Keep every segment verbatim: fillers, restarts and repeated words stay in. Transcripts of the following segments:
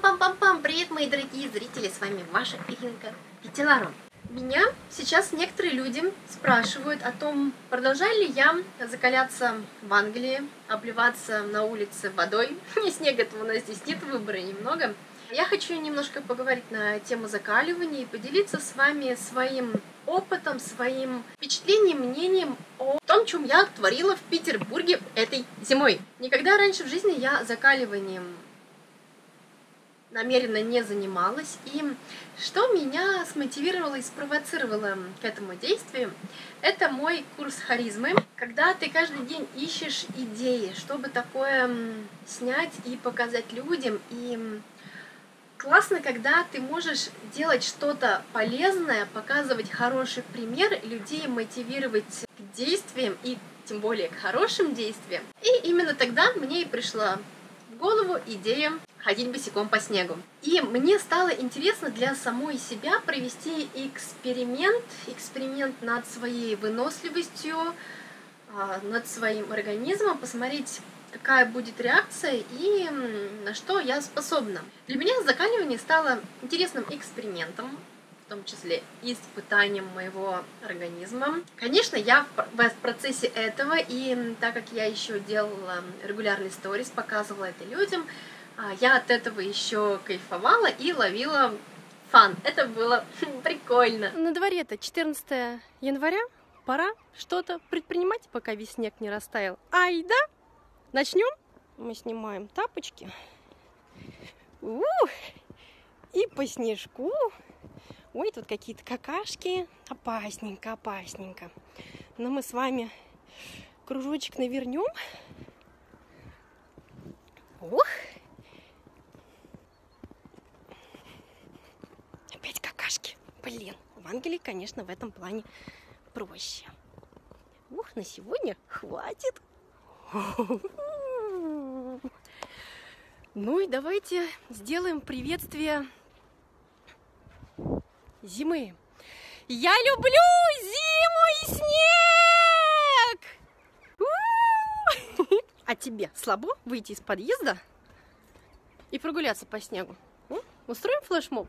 Пам-пам-пам-пам! Привет, мои дорогие зрители! С вами ваша Иринка Вителару. Меня сейчас некоторые люди спрашивают о том, продолжаю ли я закаляться в Англии, обливаться на улице водой. И снега-то у нас здесь нет, выбора немного. Я хочу немножко поговорить на тему закаливания и поделиться с вами своим опытом, своим впечатлением, мнением о том, чем я творила в Петербурге этой зимой. Никогда раньше в жизни я закаливанием намеренно не занималась, и что меня смотивировало и спровоцировало к этому действию, это мой курс харизмы, когда ты каждый день ищешь идеи, чтобы такое снять и показать людям. И классно, когда ты можешь делать что-то полезное, показывать хороший пример, людей мотивировать к действиям и тем более к хорошим действиям. И именно тогда мне и пришла в голову идея ходить босиком по снегу. И мне стало интересно для самой себя провести эксперимент, эксперимент над своей выносливостью, над своим организмом, посмотреть, какая будет реакция и на что я способна. Для меня закаливание стало интересным экспериментом, в том числе испытанием моего организма. Конечно, я в процессе этого, и так как я еще делала регулярный сторис, показывала это людям, я от этого еще кайфовала и ловила фан. Это было прикольно. На дворе-то четырнадцатое января, пора что-то предпринимать, пока весь снег не растаял. Ай, да? Начнем? Мы снимаем тапочки. У-у-у! И по снежку. Ой, тут какие-то какашки. Опасненько, опасненько. Но мы с вами кружочек навернем. Ох! Опять какашки. Блин, в Англии, конечно, в этом плане проще. Ух, на сегодня хватит. Ну и давайте сделаем приветствие зимы. Я люблю зиму и снег! А тебе слабо выйти из подъезда и прогуляться по снегу? Устроим флешмоб?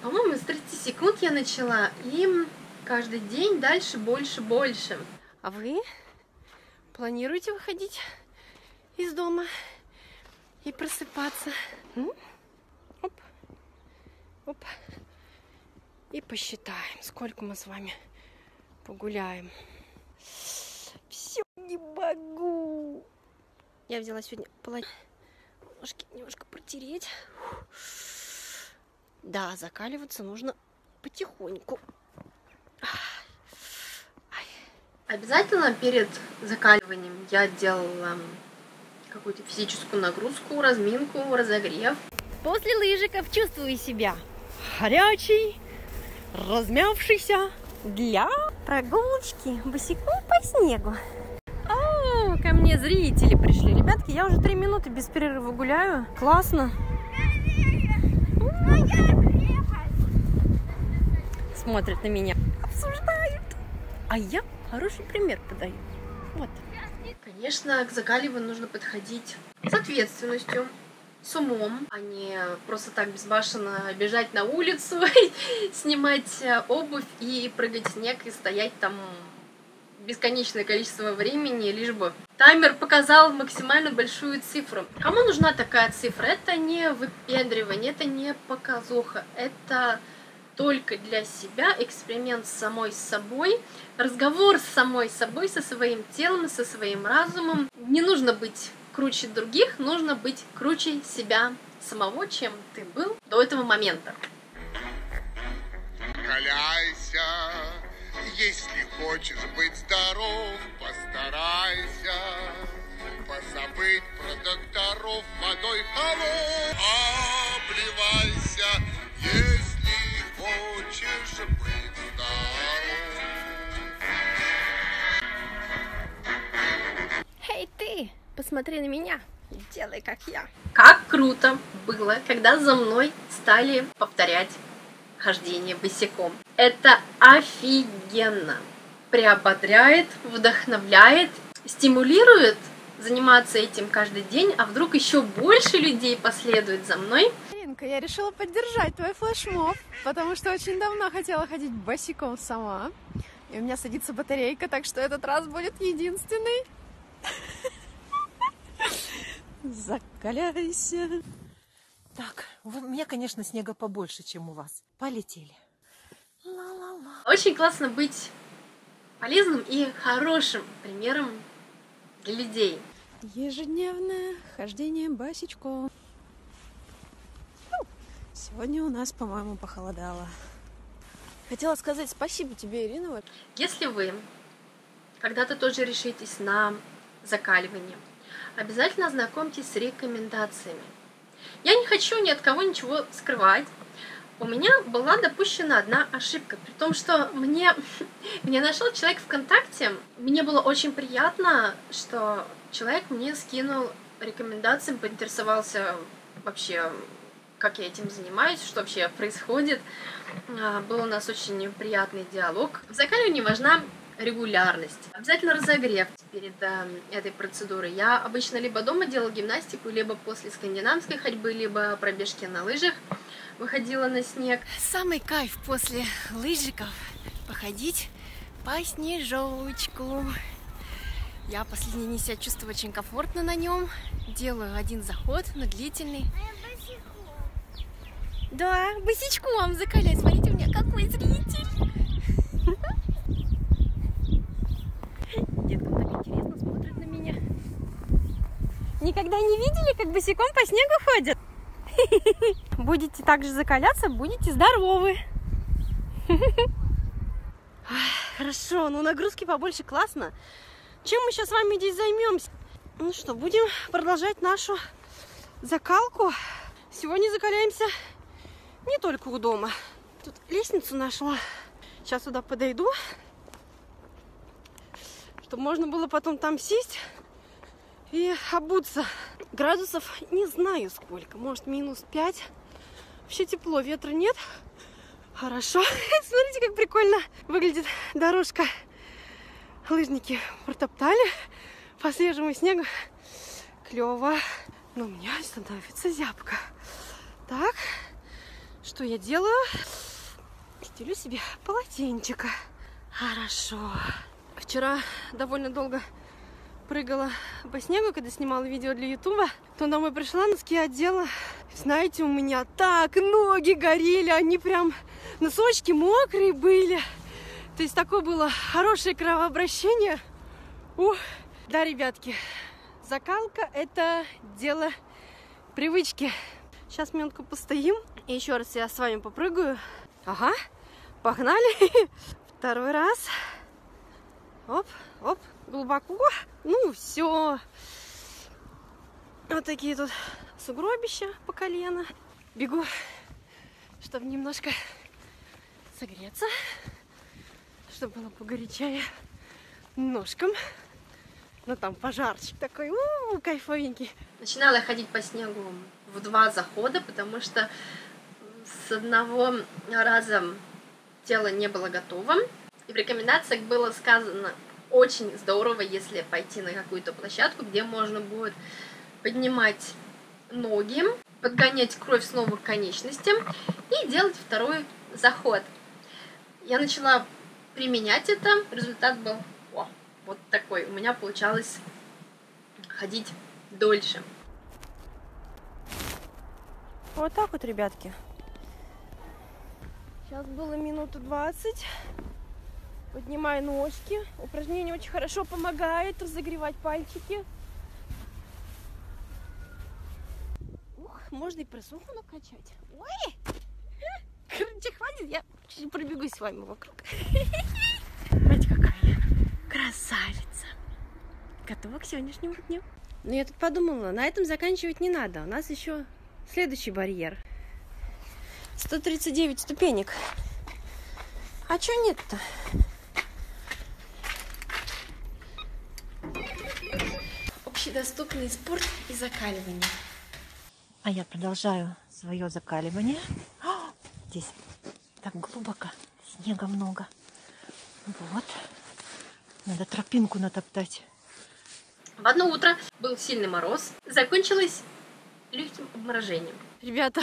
По-моему, с тридцати секунд я начала, и каждый день дальше больше, больше. А вы планируете выходить из дома и просыпаться? Ну, оп, оп. И посчитаем, сколько мы с вами погуляем. Все, не могу. Я взяла сегодня полотенце, ножки немножко протереть. Да, закаливаться нужно потихоньку. Обязательно перед закаливанием я делала какую-то физическую нагрузку, разминку, разогрев. После лыжиков чувствую себя горячий, размявшийся для прогулочки босиком по снегу. О, ко мне зрители пришли. Ребятки, я уже три минуты без перерыва гуляю. Классно. Смотрят на меня, обсуждают, а я хороший пример подаю. Вот. Конечно, к закаливанию нужно подходить с ответственностью, с умом, а не просто так безбашенно бежать на улицу, снимать обувь и прыгать в снег и стоять там бесконечное количество времени, лишь бы таймер показал максимально большую цифру. Кому нужна такая цифра? Это не выпендривание, это не показуха, это только для себя, эксперимент с самой собой, разговор с самой собой, со своим телом, со своим разумом. Не нужно быть круче других, нужно быть круче себя самого, чем ты был до этого момента. Закаляйся, если хочешь быть здоров, постарайся позабыть про докторов, водой холод. Обливайся, если хочешь быть здоров. Эй, ты, посмотри на меня, делай как я. Как круто было, когда за мной стали повторять хождение босиком. Это офигенно! Приободряет, вдохновляет, стимулирует заниматься этим каждый день, а вдруг еще больше людей последует за мной. Иринка, я решила поддержать твой флешмоб, потому что очень давно хотела ходить босиком сама. И у меня садится батарейка, так что этот раз будет единственный. Закаляйся. Так, у меня, конечно, снега побольше, чем у вас. Полетели. Ла-ла-ла. Очень классно быть полезным и хорошим примером для людей. Ежедневное хождение босичком. Сегодня у нас, по-моему, похолодало. Хотела сказать спасибо тебе, Ирина. Если вы когда-то тоже решитесь на закаливание, обязательно ознакомьтесь с рекомендациями. Я не хочу ни от кого ничего скрывать. У меня была допущена одна ошибка, при том, что мне, мне нашел человек ВКонтакте. Мне было очень приятно, что человек мне скинул рекомендации, поинтересовался вообще, как я этим занимаюсь, что вообще происходит. Был у нас очень приятный диалог. В закаливании важна регулярность. Обязательно разогрев перед этой процедурой. Я обычно либо дома делала гимнастику, либо после скандинавской ходьбы, либо пробежки на лыжах. Выходила на снег. Самый кайф после лыжиков походить по снежочку. Я последний день себя чувствую очень комфортно на нем. Делаю один заход, но длительный. А я босиком. Да, босичком закаляю. Смотрите, у меня какой зритель. Деткам так интересно, смотрят на меня. Никогда не видели, как босиком по снегу ходят? Будете также закаляться, будете здоровы. Хорошо, ну нагрузки побольше, классно. Чем мы сейчас с вами здесь займемся? Ну что, будем продолжать нашу закалку. Сегодня закаляемся не только у дома. Тут лестницу нашла. Сейчас сюда подойду, чтобы можно было потом там сесть и обуться. Градусов не знаю сколько, может минус пять. Вообще тепло, ветра нет. Хорошо. Смотрите, как прикольно выглядит дорожка. Лыжники протоптали по свежему снегу. Клево. Но у меня становится зябко. Так, что я делаю? Стелю себе полотенчика. Хорошо. Вчера довольно долго прыгала по снегу, когда снимала видео для ютуба, то домой пришла, носки одела. Знаете, у меня так ноги горели, они прям, носочки мокрые были. То есть такое было хорошее кровообращение. Ух. Да, ребятки, закалка — это дело привычки. Сейчас минутку постоим, и еще раз я с вами попрыгаю. Ага, погнали. Второй раз. Оп, оп, глубоко. Ну, все. Вот такие тут сугробища по колено. Бегу, чтобы немножко согреться, чтобы было погорячее ножкам. Ну, там пожарчик такой, у-у-у, кайфовенький. Начинала я ходить по снегу в два захода, потому что с одного раза тело не было готово. И в рекомендациях было сказано... Очень здорово, если пойти на какую-то площадку, где можно будет поднимать ноги, подгонять кровь снова к конечностям и делать второй заход. Я начала применять это, результат был о, вот такой. У меня получалось ходить дольше. Вот так вот, ребятки. Сейчас было минуту двадцать. Поднимаю ножки. Упражнение очень хорошо помогает разогревать пальчики. Ух, можно и прессуху накачать. Ой! Короче, хватит, я пробегусь с вами вокруг. Смотрите, какая я красавица. Готова к сегодняшнему дню. Ну, я тут подумала, на этом заканчивать не надо. У нас еще следующий барьер. сто тридцать девять ступенек. А чё нет-то? Общедоступный спорт и закаливание. А я продолжаю свое закаливание. О, здесь так глубоко, снега много. Вот. Надо тропинку натоптать. В одно утро был сильный мороз. Закончилось легким обморожением. Ребята,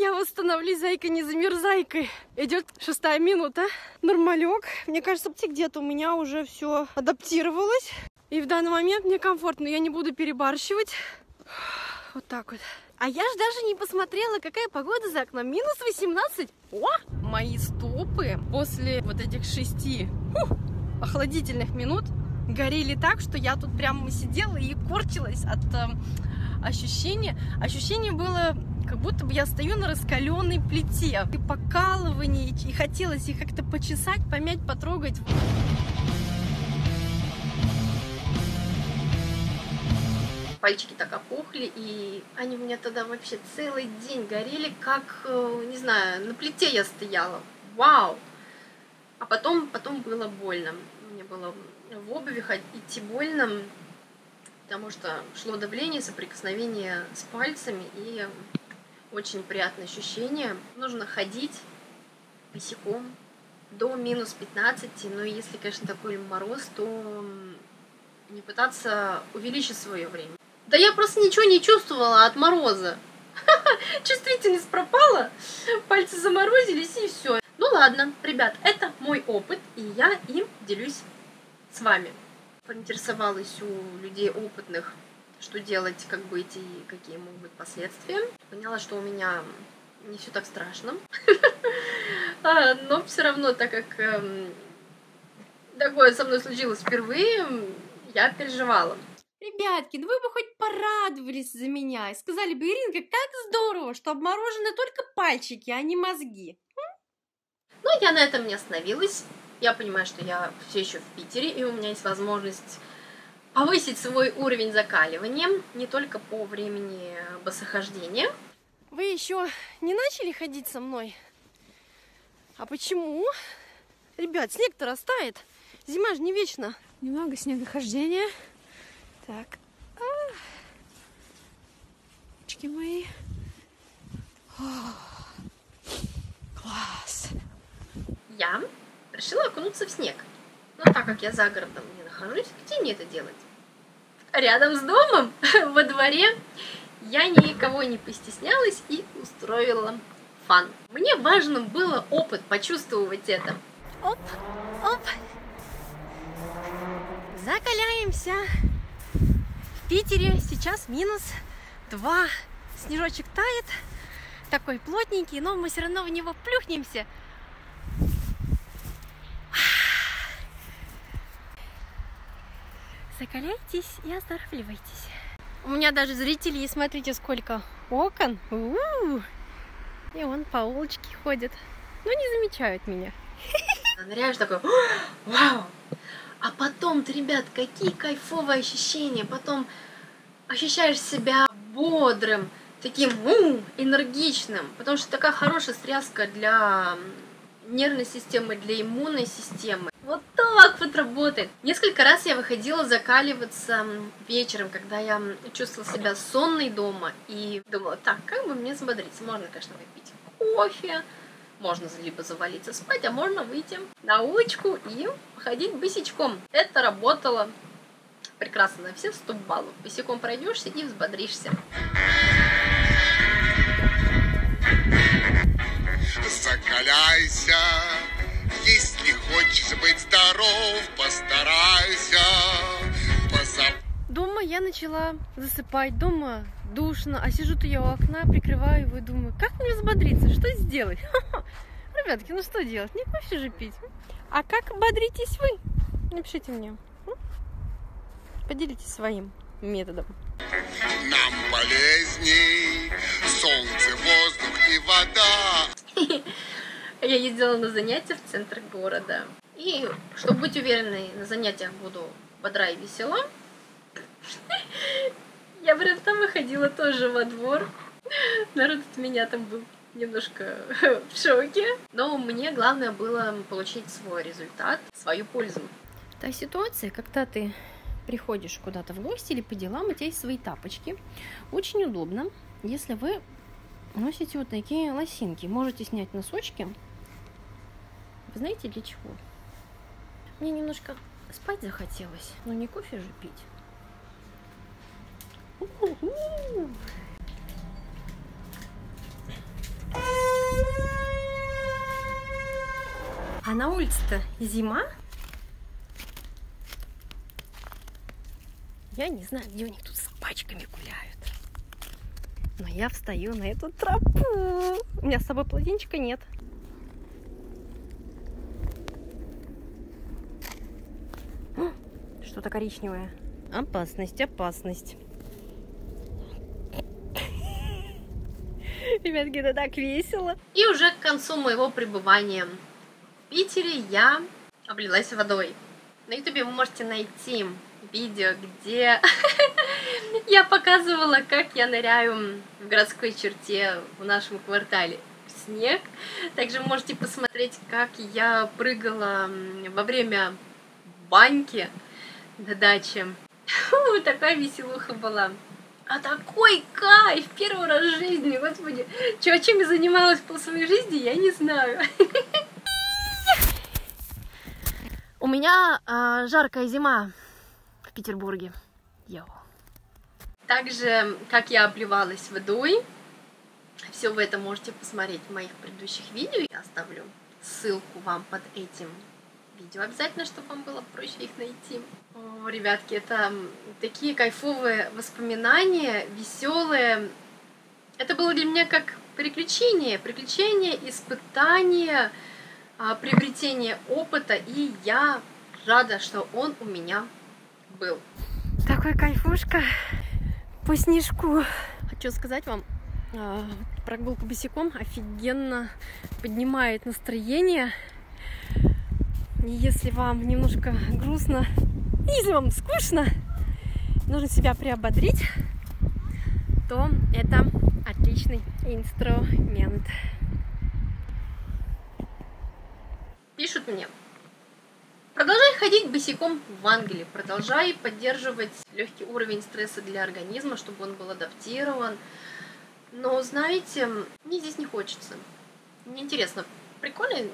я вас становлюсь зайкой не замерзайкой. Идет шестая минута. Нормалек. Мне кажется, где-то у меня уже все адаптировалось. И в данный момент мне комфортно. Я не буду перебарщивать. Вот так вот. А я же даже не посмотрела, какая погода за окном. минус восемнадцать. О, мои стопы после вот этих шести фу, охладительных минут горели так, что я тут прямо сидела и корчилась от э, ощущения. Ощущение было, как будто бы я стою на раскаленной плите. И покалывание, и хотелось их как-то почесать, помять, потрогать. Пальчики так опухли, и они у меня тогда вообще целый день горели, как, не знаю, на плите я стояла. Вау! А потом, потом было больно. Мне было в обуви идти больно, потому что шло давление, соприкосновение с пальцами, и очень приятное ощущение. Нужно ходить босиком до минус пятнадцати, но если, конечно, такой мороз, то не пытаться увеличить свое время. Да я просто ничего не чувствовала от мороза. Чувствительность пропала, пальцы заморозились и все. Ну ладно, ребят, это мой опыт, и я им делюсь с вами. Поинтересовалась у людей опытных, что делать, как быть и какие могут быть последствия. Поняла, что у меня не все так страшно. Но все равно, так как такое со мной случилось впервые, я переживала. Ребятки, ну вы бы хоть порадовались за меня и сказали бы: Иринка, как здорово, что обморожены только пальчики, а не мозги. Хм? Ну, я на этом не остановилась. Я понимаю, что я все еще в Питере, и у меня есть возможность повысить свой уровень закаливания, не только по времени босохождения. Вы еще не начали ходить со мной? А почему? Ребят, снег-то растает. Зима же не вечна. Немного снегохождения. Так. Очки мои. О, класс. Я решила окунуться в снег. Но так как я за городом не нахожусь, где мне это делать? Рядом с домом, во дворе, я никого не постеснялась и устроила фан. Мне важно было опыт, почувствовать это. Оп, оп. Закаляемся. В Питере сейчас минус два. Снежочек тает, такой плотненький, но мы все равно в него плюхнемся. Закаляйтесь и оздоравливайтесь. У меня даже зрители, и смотрите, сколько окон. У-у-у. И он по улочке ходит, но не замечают меня. Ныряешь такой, вау! А потом-то, ребят, какие кайфовые ощущения. Потом ощущаешь себя бодрым, таким у, энергичным. Потому что такая хорошая стряска для нервной системы, для иммунной системы. Вот так вот работает. Несколько раз я выходила закаливаться вечером, когда я чувствовала себя сонной дома. И думала, так, как бы мне взбодриться? Можно, конечно, выпить кофе. Можно либо завалиться спать, а можно выйти на улочку и походить босиком. Это работало прекрасно на все сто баллов. Босиком пройдешься и взбодришься. Закаляйся, если хочешь быть здоров, постарайся. Позап... Дома я начала засыпать, дома душно, а сижу-то я у окна, прикрываю его и думаю, как мне взбодриться, что сделать? Ребятки, ну что делать, не кофе же пить. А как бодритесь вы? Напишите мне. Поделитесь своим методом. Нам полезней солнце, воздух и вода. Я ездила на занятия в центр города. И, чтобы быть уверенной, на занятиях буду бодра и весела. Я прям там выходила тоже во двор. Народ от меня там был немножко в шоке. Но мне главное было получить свой результат, свою пользу. Та ситуация, когда ты приходишь куда-то в гости или по делам, у тебя есть свои тапочки. Очень удобно, если вы носите вот такие лосинки. Можете снять носочки. Вы знаете для чего? Мне немножко спать захотелось, но не кофе же пить. на улице-то зима. Я не знаю, где у них тут с собачками гуляют. Но я встаю на эту тропу. У меня с собой полотенчика нет. Что-то коричневое. Опасность, опасность. Ребятки, это так весело. И уже к концу моего пребывания в Питере я облилась водой. На ютубе вы можете найти видео, где я показывала, как я ныряю в городской черте в нашем квартале в снег. Также можете посмотреть, как я прыгала во время баньки на даче. Фу, такая веселуха была. А такой кайф! Первый раз в жизни, господи. Чё, чем я занималась по своей жизни, я не знаю. У меня э, жаркая зима в Петербурге. Йо. Также, как я обливалась водой, все вы это можете посмотреть в моих предыдущих видео. Я оставлю ссылку вам под этим видео. Обязательно, чтобы вам было проще их найти. О, ребятки, это такие кайфовые воспоминания, веселые. Это было для меня как приключение. Приключение, испытание, приобретение опыта. И я рада, что он у меня был. Такой кайфушка по снежку. Хочу сказать вам, прогулка босиком офигенно поднимает настроение. Если вам немножко грустно, если вам скучно, нужно себя приободрить, то это отличный инструмент. Пишут мне: продолжай ходить босиком в Англии, продолжай поддерживать легкий уровень стресса для организма, чтобы он был адаптирован. Но, знаете, мне здесь не хочется. Мне интересно, прикольно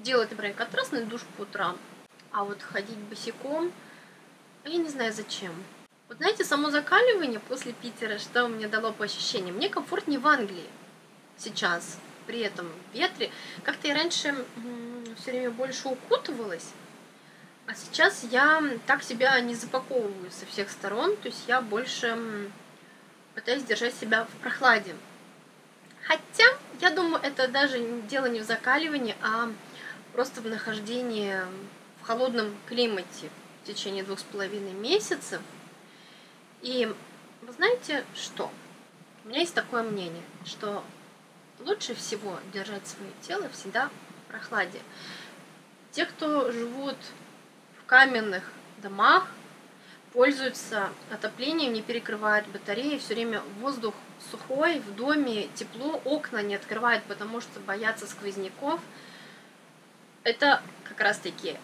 делать, например, контрастный душ по утрам, а вот ходить босиком, я не знаю зачем. Вот знаете, само закаливание после Питера, что мне дало по ощущениям, мне комфортнее в Англии сейчас, при этом ветре. Как-то я раньше все время больше укутывалась, а сейчас я так себя не запаковываю со всех сторон, то есть я больше пытаюсь держать себя в прохладе. Хотя, я думаю, это даже дело не в закаливании, а просто в нахождении в холодном климате в течение двух с половиной месяцев. И вы знаете что? У меня есть такое мнение, что лучше всего держать свое тело всегда в прохладе. Те, кто живут в каменных домах, пользуются отоплением, не перекрывают батареи, все время воздух сухой, в доме тепло, окна не открывают, потому что боятся сквозняков. Это как раз таки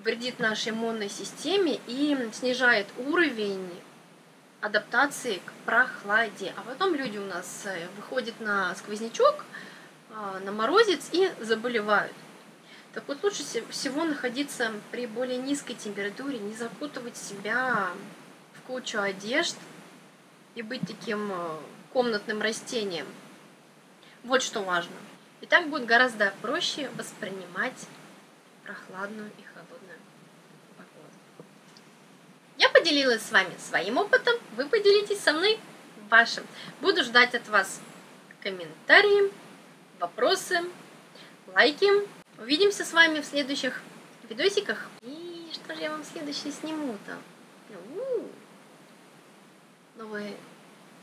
вредит нашей иммунной системе и снижает уровень адаптации к прохладе. А потом люди у нас выходят на сквознячок, на морозец и заболевают. Так вот, лучше всего находиться при более низкой температуре, не закутывать себя в кучу одежд и быть таким комнатным растением. Вот что важно. И так будет гораздо проще воспринимать прохладную и холодную погоду. Я поделилась с вами своим опытом, вы поделитесь со мной вашим. Буду ждать от вас комментарии, вопросы, лайки. Увидимся с вами в следующих видосиках. И что же я вам следующее сниму-то? Но вы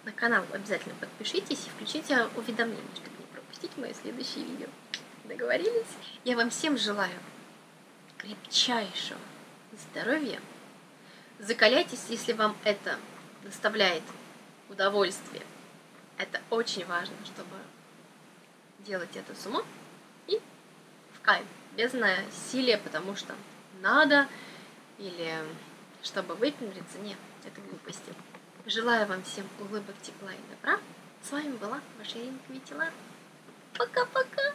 на канал обязательно подпишитесь и включите уведомления, чтобы не пропустить мои следующие видео. Договорились? Я вам всем желаю крепчайшего здоровья. Закаляйтесь, если вам это доставляет удовольствие. Это очень важно, чтобы делать это с умом. Кайф, без насилия, потому что надо, или чтобы выпендриться, нет, это глупости. Желаю вам всем улыбок, тепла и добра. С вами была ваша Ирина Вителару. Пока-пока!